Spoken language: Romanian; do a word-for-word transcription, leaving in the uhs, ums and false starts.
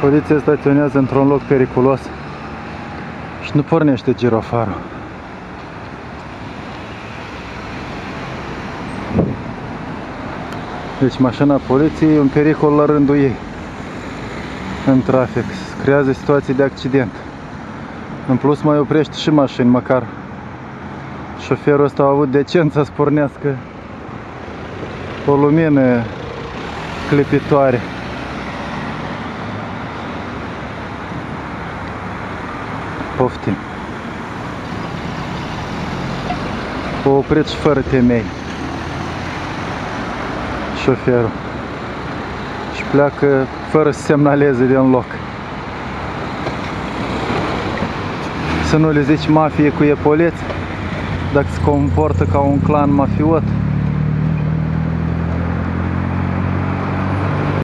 Poliția staționează într-un loc periculos și nu pornește girofarul. Deci mașina poliției e un pericol la rândul ei în trafic, creează situații de accident. În plus mai oprește și mașini, măcar șoferul ăsta a avut decența să pornească o lumină clipitoare. Poftim. O oprit și fără temei șoferul și pleacă fără să semnaleze de un loc. Să nu le zici mafie cu epoleți, dacă se comportă ca un clan mafiot.